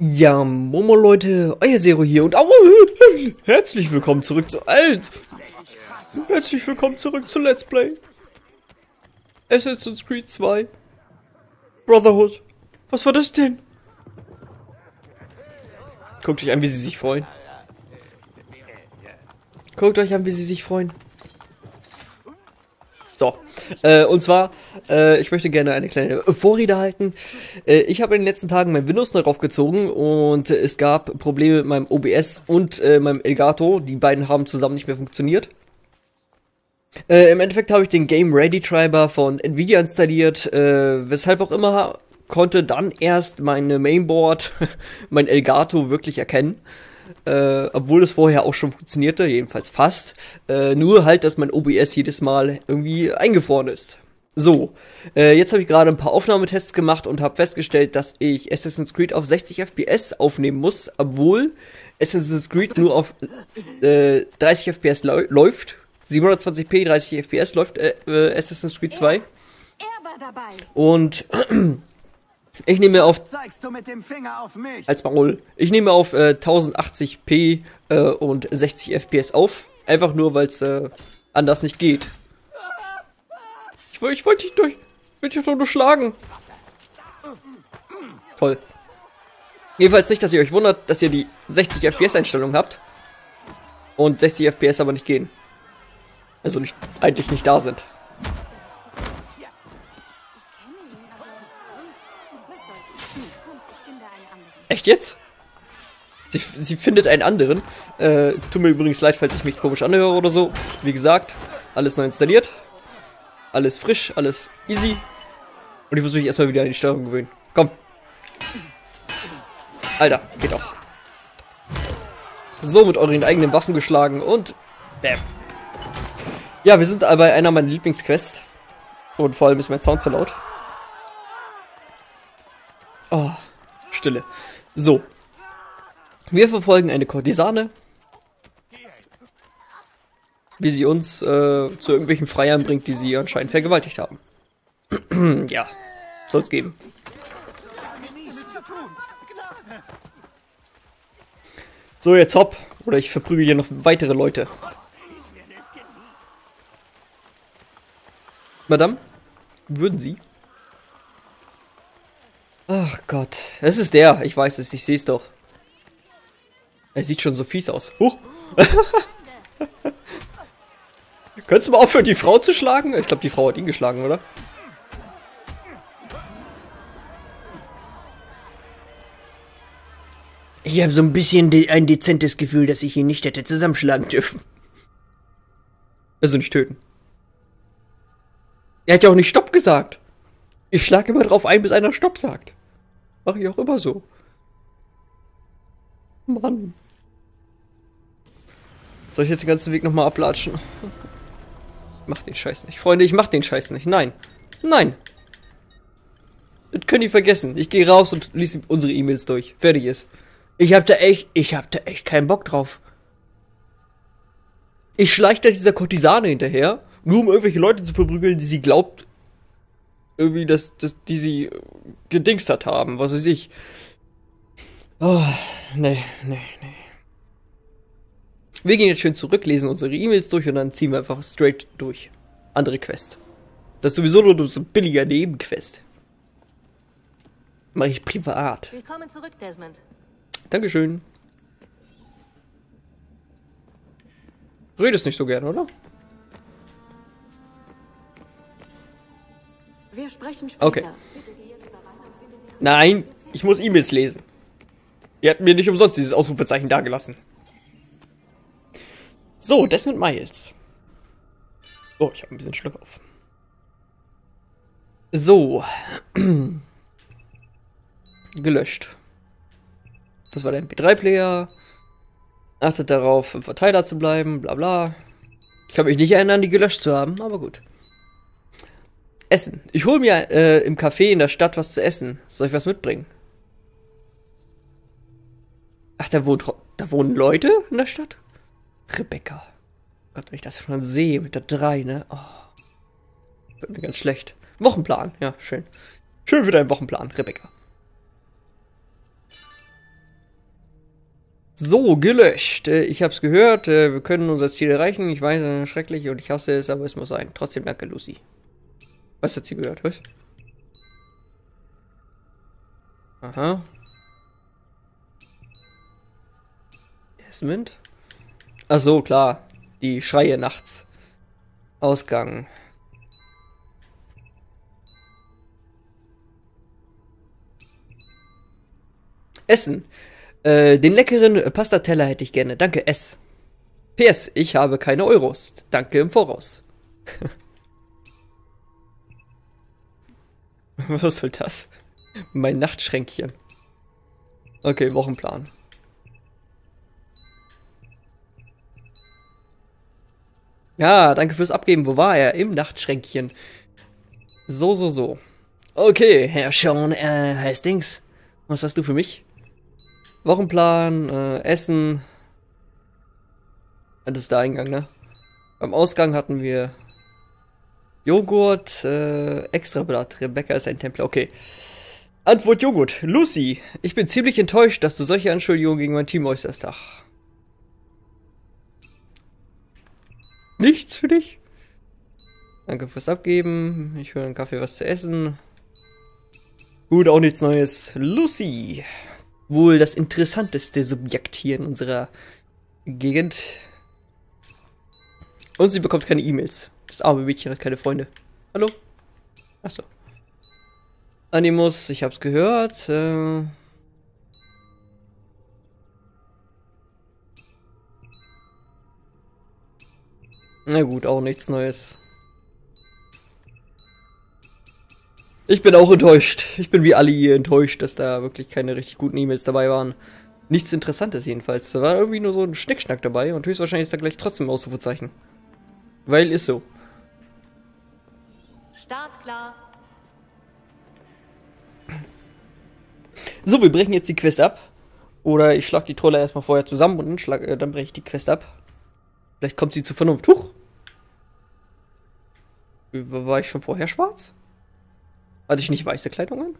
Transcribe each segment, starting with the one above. Ja, Momo Leute, euer Sero hier und herzlich willkommen zurück zu Herzlich willkommen zurück zu Let's Play Assassin's Creed 2 Brotherhood. Was war das denn? Guckt euch an, wie sie sich freuen. Guckt euch an, wie sie sich freuen. So, und zwar, ich möchte gerne eine kleine Vorrede halten. Ich habe in den letzten Tagen mein Windows neu raufgezogen und es gab Probleme mit meinem OBS und meinem Elgato. Die beiden haben zusammen nicht mehr funktioniert. Im Endeffekt habe ich den Game Ready Treiber von Nvidia installiert, weshalb auch immer konnte dann erst meine Mainboard, mein Elgato wirklich erkennen. Obwohl es vorher auch schon funktionierte, jedenfalls fast. Nur halt, dass mein OBS jedes Mal irgendwie eingefroren ist. So, jetzt habe ich gerade ein paar Aufnahmetests gemacht und habe festgestellt, dass ich Assassin's Creed auf 60 FPS aufnehmen muss, obwohl Assassin's Creed nur auf 30 FPS läuft. 720p, 30 FPS läuft Assassin's Creed 2. Und ich nehme auf, ich nehme auf 1080p und 60 FPS auf, einfach nur, weil es anders nicht geht. Ich wollte dich doch nur schlagen. Toll. Jedenfalls nicht, dass ihr euch wundert, dass ihr die 60 FPS Einstellung habt und 60 FPS aber nicht gehen. Also nicht, eigentlich nicht da sind. Echt jetzt? Sie findet einen anderen. Tut mir übrigens leid, falls ich mich komisch anhöre oder so. Wie gesagt, alles neu installiert. Alles frisch, alles easy. Und ich muss mich erstmal wieder an die Steuerung gewöhnen. Komm. Alter, geht doch. So, mit euren eigenen Waffen geschlagen und bam. Ja, wir sind bei einer meiner Lieblingsquests. Und vor allem ist mein Sound zu laut. Oh, Stille. So, wir verfolgen eine Kurtisane, wie sie uns zu irgendwelchen Freiern bringt, die sie anscheinend vergewaltigt haben. Ja, soll's geben. So, jetzt hopp, oder ich verprügel hier noch weitere Leute. Madame, würden Sie? Ach Gott, es ist der. Ich weiß es, ich sehe es doch. Er sieht schon so fies aus. Huch. Könntest du mal aufhören, die Frau zu schlagen? Ich glaube, die Frau hat ihn geschlagen, oder? Ich habe so ein bisschen ein dezentes Gefühl, dass ich ihn nicht hätte zusammenschlagen dürfen. Also nicht töten. Er hat ja auch nicht Stopp gesagt. Ich schlage immer drauf ein, bis einer Stopp sagt. Mache ich auch immer so. Mann. Soll ich jetzt den ganzen Weg nochmal ablatschen? Ich mach den Scheiß nicht. Freunde, ich mach den Scheiß nicht. Nein. Nein. Das können die vergessen. Ich gehe raus und lese unsere E-Mails durch. Fertig ist. Ich hab da echt keinen Bock drauf. Ich schleiche da dieser Kurtisane hinterher, nur um irgendwelche Leute zu verprügeln, die sie glaubt, irgendwie, die sie gedingstert haben, was weiß ich. Oh, nee. Wir gehen jetzt schön zurück, lesen unsere E-Mails durch und dann ziehen wir einfach straight durch. Andere Quest. Das ist sowieso nur so ein billiger Nebenquest. Mache ich privat. Willkommen zurück, Desmond. Dankeschön. Redest nicht so gern, oder? Wir sprechen später. Okay. Nein, ich muss E-Mails lesen. Ihr habt mir nicht umsonst dieses Ausrufezeichen dagelassen. So, Desmond Miles. Oh, ich habe ein bisschen Schluck auf. So. Gelöscht. Das war der MP3-Player. Achtet darauf, im Verteiler zu bleiben, bla bla. Ich kann mich nicht erinnern, die gelöscht zu haben, aber gut. Essen. Ich hole mir im Café in der Stadt was zu essen. Soll ich was mitbringen? Ach, da wohnen Leute in der Stadt? Rebecca. Gott, wenn ich das schon sehe mit der 3, ne? Oh. Wird mir ganz schlecht. Wochenplan. Ja, schön. Schön für deinen Wochenplan, Rebecca. So, gelöscht. Ich hab's gehört, wir können unser Ziel erreichen. Ich weiß, schrecklich und ich hasse es, aber es muss sein. Trotzdem danke, Lucy. Was hat sie gehört? Was? Aha. Desmond? Ach so, klar. Die Schreie nachts. Ausgang. Essen. Den leckeren Pastateller hätte ich gerne. Danke, S. PS, ich habe keine Euros. Danke im Voraus. Was soll das? Mein Nachtschränkchen. Okay, Wochenplan. Ja, danke fürs Abgeben. Wo war er? Im Nachtschränkchen. So. Okay, Herr Sean, heißt Dings. Was hast du für mich? Wochenplan, Essen. Das ist der Eingang, ne? Beim Ausgang hatten wir Joghurt, Extrablatt. Rebecca ist ein Templer. Okay. Antwort Joghurt. Lucy, ich bin ziemlich enttäuscht, dass du solche Anschuldigungen gegen mein Team äußerst. Ach. Nichts für dich? Danke fürs Abgeben. Ich will einen Kaffee, was zu essen. Gut, auch nichts Neues. Lucy. Wohl das interessanteste Subjekt hier in unserer Gegend. Und sie bekommt keine E-Mails. Das arme Mädchen hat keine Freunde. Hallo? Achso. Animus, ich hab's gehört. Na gut, auch nichts Neues. Ich bin auch enttäuscht. Ich bin wie alle hier enttäuscht, dass da wirklich keine richtig guten E-Mails dabei waren. Nichts Interessantes jedenfalls. Da war irgendwie nur so ein Schnickschnack dabei und höchstwahrscheinlich ist da gleich trotzdem ein Ausrufezeichen. Weil ist so. Start klar. So, wir brechen jetzt die Quest ab. Oder ich schlag die Trolle erstmal vorher zusammen und dann breche ich die Quest ab. Vielleicht kommt sie zur Vernunft. Huch! War ich schon vorher schwarz? Hatte ich nicht weiße Kleidung an?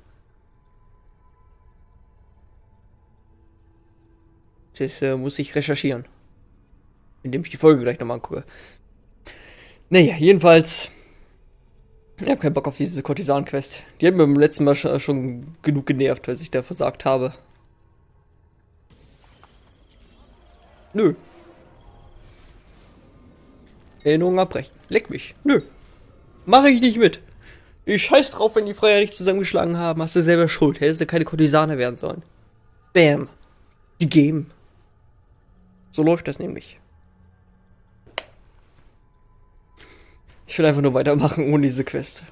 Das muss ich recherchieren. Indem ich die Folge gleich nochmal angucke. Naja, jedenfalls. Ich habe keinen Bock auf diese Kortisan-Quest. Die hat mir beim letzten Mal schon genug genervt, als ich da versagt habe. Nö. Erinnerung abbrechen. Leck mich. Nö. Mache ich nicht mit. Ich scheiß drauf, wenn die Freier dich zusammengeschlagen haben. Hast du selber Schuld. Hättest du keine Kortisane werden sollen. Bam. Die Game. So läuft das nämlich. Ich will einfach nur weitermachen ohne diese Quest.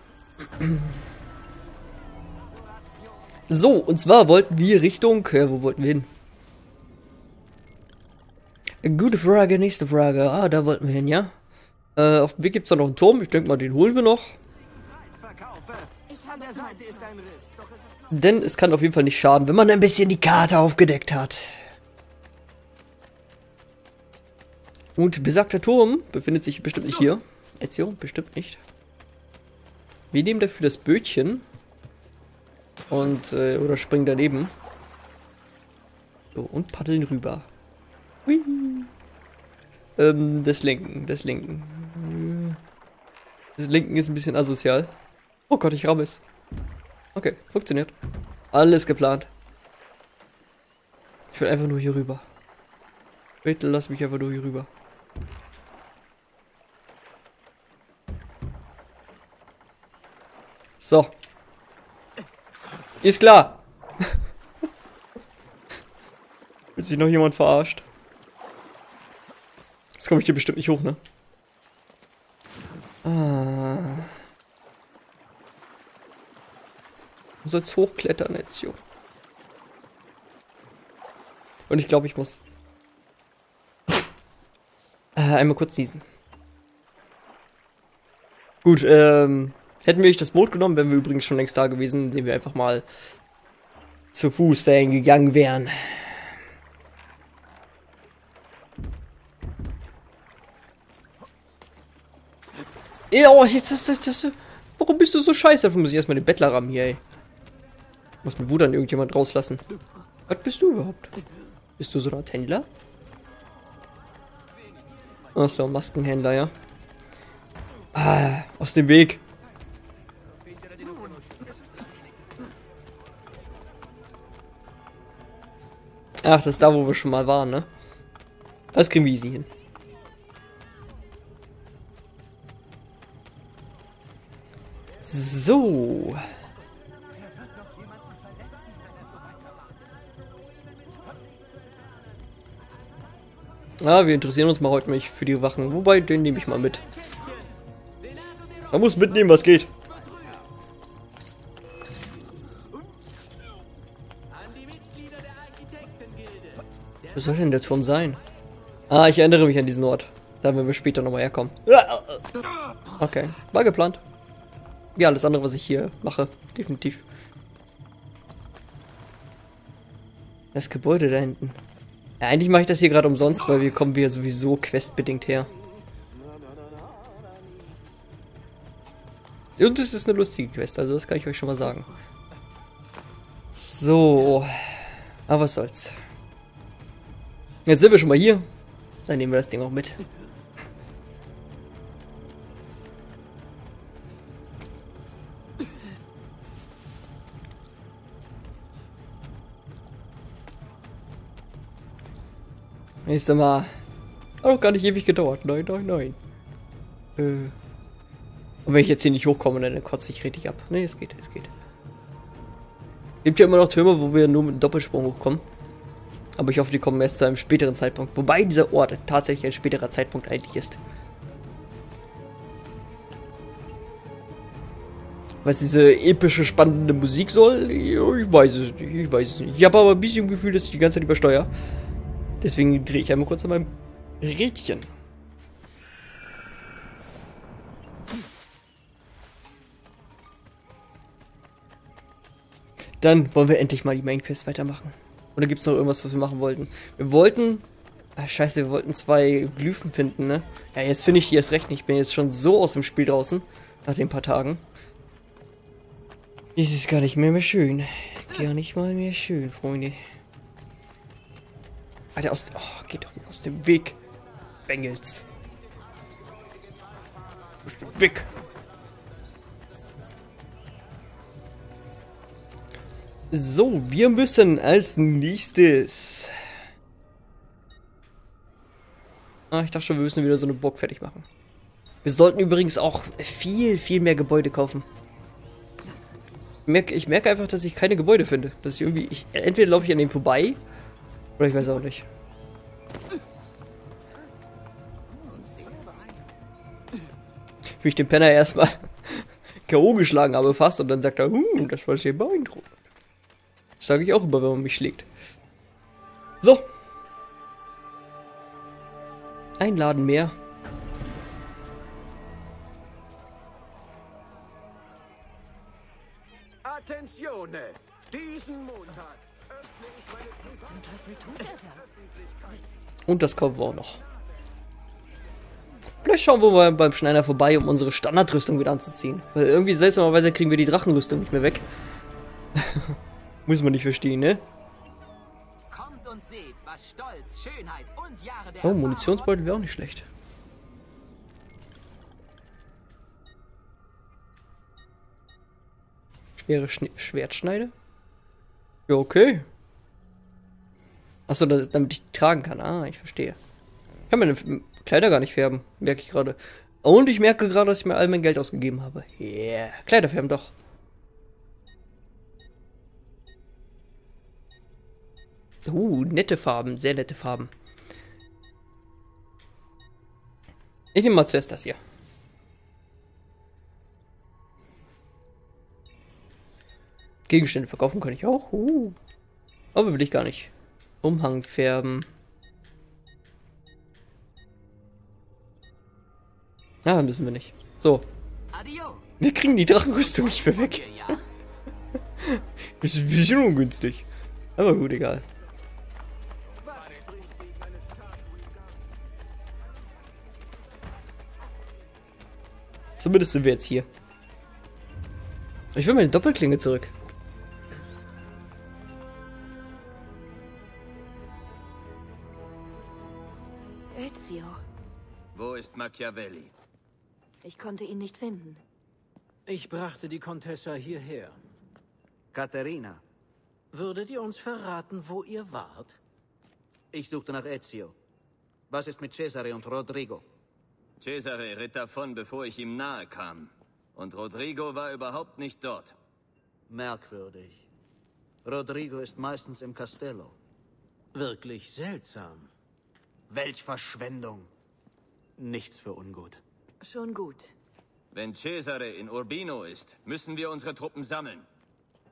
So, und zwar wollten wir Richtung... wo wollten wir hin? Gute Frage, nächste Frage. Ah, da wollten wir hin, ja? Auf dem Weg gibt es da noch einen Turm. Ich denke mal, den holen wir noch. Denn es kann auf jeden Fall nicht schaden, wenn man ein bisschen die Karte aufgedeckt hat. Und besagter Turm befindet sich bestimmt nicht hier. Ezio, bestimmt nicht. Wir nehmen dafür das Bötchen. Und, oder springen daneben. So, und paddeln rüber. Hui. Das Lenken. Das Lenken ist ein bisschen asozial. Oh Gott, ich ramm es. Okay, funktioniert. Alles geplant. Ich will einfach nur hier rüber. Bitte lass mich einfach nur hier rüber. So. Ist klar. Wird sich noch jemand verarscht? Jetzt komme ich hier bestimmt nicht hoch, ne? Du sollst hochklettern, Ezio. Und ich glaube, ich muss einmal kurz niesen. Gut, hätten wir nicht das Boot genommen, wären wir übrigens schon längst da gewesen, indem wir einfach mal zu Fuß dahin gegangen wären. Oh, jetzt, warum bist du so scheiße? Dafür muss ich erstmal den Bettler rammen hier, ey. Muss mit Wut an irgendjemand rauslassen. Was bist du überhaupt? Bist du so ein Händler? Achso, Maskenhändler, ja. Ah, aus dem Weg. Ach, das ist da, wo wir schon mal waren, ne? Das kriegen wir easy hin. So. Ah, wir interessieren uns mal heute nicht für die Wachen. Wobei, den nehme ich mal mit. Man muss mitnehmen, was geht. Wo soll denn der Turm sein? Ah, ich erinnere mich an diesen Ort. Da werden wir später nochmal herkommen. Okay, war geplant. Ja, alles andere, was ich hier mache, definitiv. Das Gebäude da hinten. Ja, eigentlich mache ich das hier gerade umsonst, weil wir kommen ja sowieso questbedingt her. Und es ist eine lustige Quest, also das kann ich euch schon mal sagen. So. Aber was soll's. Jetzt sind wir schon mal hier. Dann nehmen wir das Ding auch mit. Ich sag mal, hat auch gar nicht ewig gedauert. Nein, nein, nein. Und wenn ich jetzt hier nicht hochkomme, dann kotze ich richtig ab. Ne, es geht, es geht. Gibt ja immer noch Türme, wo wir nur mit einem Doppelsprung hochkommen. Aber ich hoffe, die kommen erst zu einem späteren Zeitpunkt. Wobei dieser Ort tatsächlich ein späterer Zeitpunkt eigentlich ist. Was diese epische, spannende Musik soll? Ich weiß es nicht, ich weiß es nicht. Ich habe aber ein bisschen im Gefühl, dass ich die ganze Zeit übersteuere. Deswegen drehe ich einmal kurz an meinem Rädchen. Dann wollen wir endlich mal die Main Quest weitermachen. Oder gibt es noch irgendwas, was wir machen wollten? Wir wollten... Ach, scheiße, wir wollten 2 Glyphen finden, ne? Ja, jetzt finde ich die erst recht nicht. Ich bin jetzt schon so aus dem Spiel draußen. Nach den paar Tagen. Dies ist gar nicht mehr schön. Gar nicht mal mehr schön, Freunde. Alter, aus... Oh, geht doch nicht aus dem Weg. Bengels. Aus dem Weg. So, wir müssen als nächstes... Ah, ich dachte schon, wir müssen wieder so eine Burg fertig machen. Wir sollten übrigens auch viel, viel mehr Gebäude kaufen. Ich merke einfach, dass ich keine Gebäude finde. Dass ich irgendwie... Entweder laufe ich an denen vorbei... Oder ich weiß auch nicht. Wie ich den Penner erstmal K.O. geschlagen habe fast und dann sagt er, das war sehr beeindruckend. Das sage ich auch immer, wenn man mich schlägt. So. Ein Laden mehr. Attenzione! Diesen Montag. Und das kommen wir auch noch. Vielleicht schauen wir mal beim Schneider vorbei, um unsere Standardrüstung wieder anzuziehen. Weil irgendwie seltsamerweise kriegen wir die Drachenrüstung nicht mehr weg. Muss man nicht verstehen, ne? Kommt und seht, was Stolz, Schönheit und Jahre der... Oh, Munitionsbeutel wäre auch nicht schlecht. Schwere Schwertschneide? Ja, okay. Achso, damit ich tragen kann. Ah, ich verstehe. Ich kann meine Kleider gar nicht färben, merke ich gerade. Und ich merke gerade, dass ich mir all mein Geld ausgegeben habe. Yeah, Kleider färben doch. Nette Farben, sehr nette Farben. Ich nehme mal zuerst das hier. Gegenstände verkaufen kann ich auch. Aber will ich gar nicht. Umhang färben. Ja, müssen wir nicht. So. Wir kriegen die Drachenrüstung nicht mehr weg. Ist ein bisschen ungünstig. Aber gut, egal. Zumindest sind wir jetzt hier. Ich will meine Doppelklinge zurück. Ezio. Wo ist Machiavelli? Ich konnte ihn nicht finden. Ich brachte die Contessa hierher. Caterina. Würdet ihr uns verraten, wo ihr wart? Ich suchte nach Ezio. Was ist mit Cesare und Rodrigo? Cesare ritt davon, bevor ich ihm nahe kam. Und Rodrigo war überhaupt nicht dort. Merkwürdig. Rodrigo ist meistens im Castello. Wirklich seltsam. Welch Verschwendung. Nichts für ungut. Schon gut. Wenn Cesare in Urbino ist, müssen wir unsere Truppen sammeln.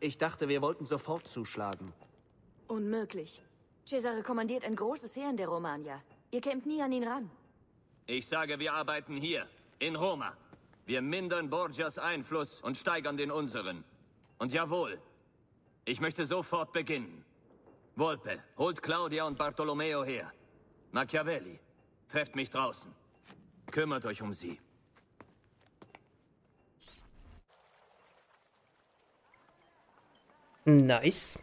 Ich dachte, wir wollten sofort zuschlagen. Unmöglich. Cesare kommandiert ein großes Heer in der Romagna. Ihr kämt nie an ihn ran. Ich sage, wir arbeiten hier, in Roma. Wir mindern Borgias Einfluss und steigern den unseren. Und jawohl, ich möchte sofort beginnen. Volpe, holt Claudia und Bartolomeo her. Machiavelli, trefft mich draußen. Kümmert euch um sie. Nice.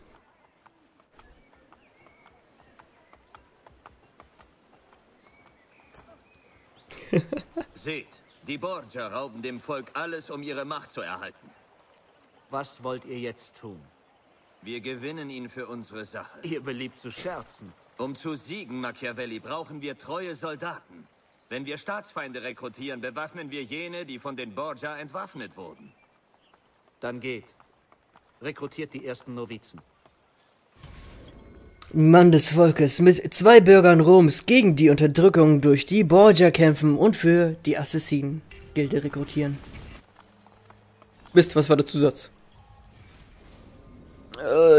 Seht, die Borgia rauben dem Volk alles, um ihre Macht zu erhalten. Was wollt ihr jetzt tun? Wir gewinnen ihn für unsere Sache. Ihr beliebt zu scherzen. Um zu siegen, Machiavelli, brauchen wir treue Soldaten. Wenn wir Staatsfeinde rekrutieren, bewaffnen wir jene, die von den Borgia entwaffnet wurden. Dann geht. Rekrutiert die ersten Novizen. Mann des Volkes, mit 2 Bürgern Roms gegen die Unterdrückung durch die Borgia kämpfen und für die Assassinen-Gilde rekrutieren. Mist, was war der Zusatz?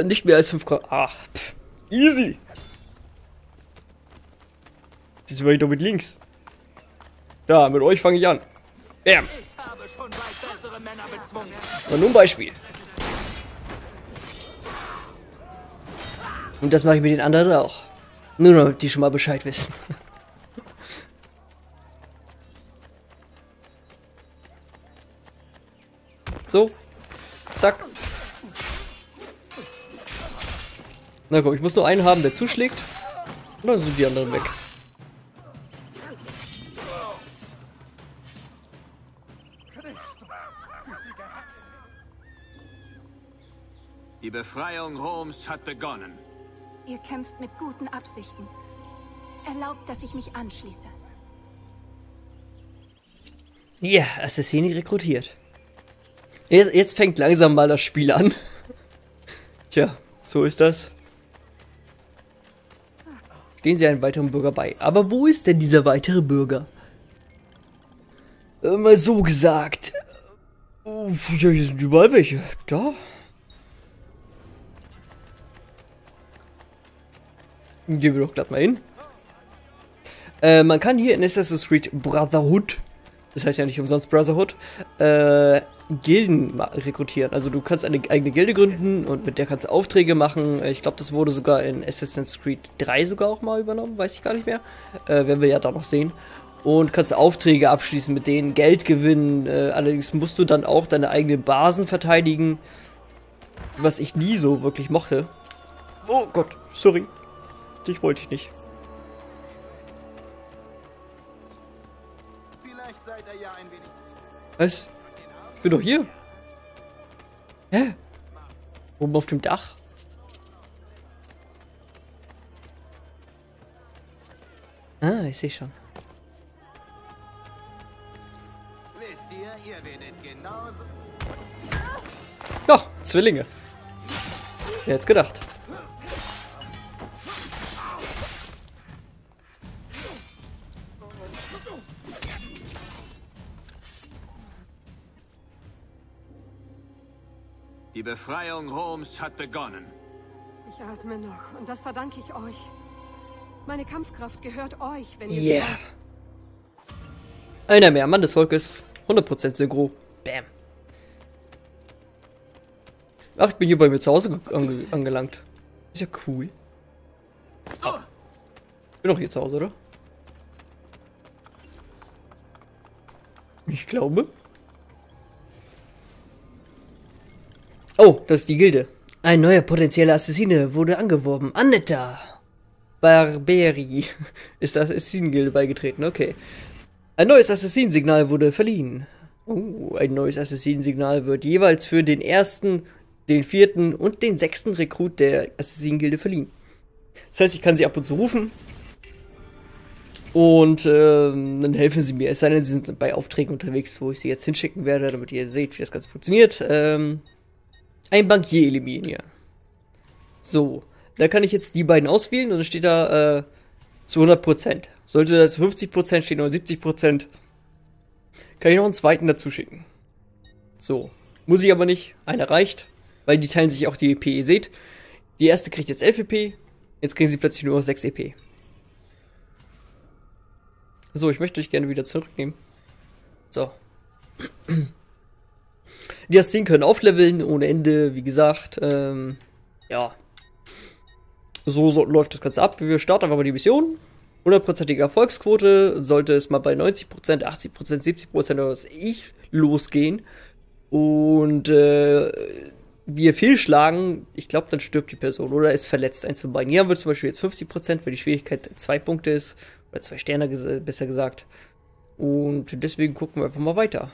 Nicht mehr als 5 Grad. Ach, pff, easy! Jetzt war ich doch mit links. Da, mit euch fange ich an. Bam! Und nun ein Beispiel. Und das mache ich mit den anderen auch. Nur damit die schon mal Bescheid wissen. So. Zack. Na komm, ich muss nur einen haben, der zuschlägt. Und dann sind die anderen weg. Die Befreiung Roms hat begonnen. Ihr kämpft mit guten Absichten. Erlaubt, dass ich mich anschließe. Ja, Assassini rekrutiert. Jetzt fängt langsam mal das Spiel an. Tja, so ist das. Stehen Sie einem weiteren Bürger bei. Aber wo ist denn dieser weitere Bürger? Mal so gesagt. Uff, ja, hier sind überall welche. Da. Gehen wir doch glatt mal hin. Man kann hier in Assassin's Creed Brotherhood, das heißt ja nicht umsonst Brotherhood, Gilden rekrutieren. Also du kannst eine eigene Gilde gründen und mit der kannst du Aufträge machen. Ich glaube, das wurde sogar in Assassin's Creed 3 sogar auch mal übernommen, weiß ich gar nicht mehr. Werden wir ja da noch sehen. Und kannst Aufträge abschließen, mit denen Geld gewinnen. Allerdings musst du dann auch deine eigenen Basen verteidigen, was ich nie so wirklich mochte. Oh Gott, sorry. Dich wollte ich nicht. Vielleicht seid ihr ja ein wenig. Was? Ich bin doch hier. Hä? Oben auf dem Dach? Ah, ich sehe schon. Wisst ihr, ihr werdet genauso. Doch, Zwillinge. Wer hätte es gedacht? Die Befreiung Roms hat begonnen. Ich atme noch und das verdanke ich euch. Meine Kampfkraft gehört euch, wenn ihr... Yeah. Einer mehr, Mann des Volkes. 100% Synchro. Bam. Ach, ich bin hier bei mir zu Hause angelangt. Ist ja cool. Oh. Ich bin doch hier zu Hause, oder? Ich glaube... Oh, das ist die Gilde. Ein neuer potenzieller Assassine wurde angeworben. Annetta Barberi ist der Assassinen-Gilde beigetreten, okay. Ein neues Assassinensignal wurde verliehen. Ein neues Assassinensignal wird jeweils für den ersten, den vierten und den sechsten Rekrut der Assassinengilde verliehen. Das heißt, ich kann sie ab und zu rufen. Und dann helfen sie mir. Es sei denn, sie sind bei Aufträgen unterwegs, wo ich sie jetzt hinschicken werde, damit ihr seht, wie das Ganze funktioniert. Ein Bankier eliminieren. So, da kann ich jetzt die beiden auswählen und dann steht da zu 100%. Sollte das 50% stehen oder 70%, kann ich noch einen zweiten dazu schicken. So, muss ich aber nicht. Einer reicht, weil die teilen sich auch die EP, ihr seht. Die erste kriegt jetzt 11 EP, jetzt kriegen sie plötzlich nur 6 EP. So, ich möchte euch gerne wieder zurücknehmen. So. Die Assassinen können aufleveln, ohne Ende, wie gesagt. Ja. So läuft das Ganze ab. Wir starten einfach mal die Mission. 100%ige Erfolgsquote. Sollte es mal bei 90%, 80%, 70% oder was ich losgehen. Und wir fehlschlagen, ich glaube, dann stirbt die Person oder ist verletzt, eins von beiden. Hier haben wir zum Beispiel jetzt 50%, weil die Schwierigkeit 2 Punkte ist. Oder 2 Sterne, besser gesagt. Und deswegen gucken wir einfach mal weiter.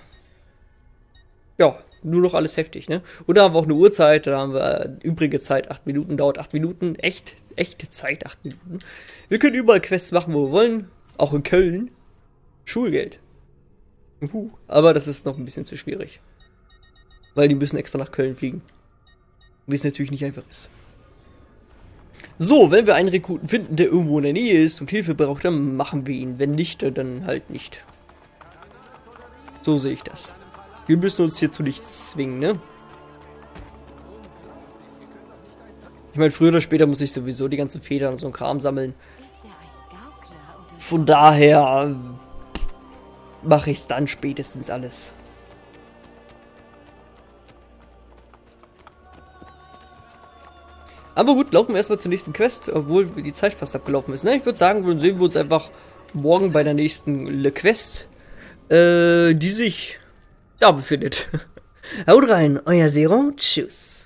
Ja, nur noch alles heftig, ne? Und da haben wir auch eine Uhrzeit, da haben wir übrige Zeit, 8 Minuten, dauert 8 Minuten. Echte Zeit, 8 Minuten. Wir können überall Quests machen, wo wir wollen. Auch in Köln. Schulgeld. Aber das ist noch ein bisschen zu schwierig. Weil die müssen extra nach Köln fliegen. Wie es natürlich nicht einfach ist. So, wenn wir einen Rekruten finden, der irgendwo in der Nähe ist und Hilfe braucht, dann machen wir ihn. Wenn nicht, dann halt nicht. So sehe ich das. Wir müssen uns hierzu nicht zwingen, ne? Ich meine, früher oder später muss ich sowieso die ganzen Federn und so ein Kram sammeln. Von daher mache ich es dann spätestens alles. Aber gut, laufen wir erstmal zur nächsten Quest, obwohl die Zeit fast abgelaufen ist. Ne? Ich würde sagen, dann sehen wir uns einfach morgen bei der nächsten Quest, die sich da befindet. Haut rein, euer Sero, tschüss.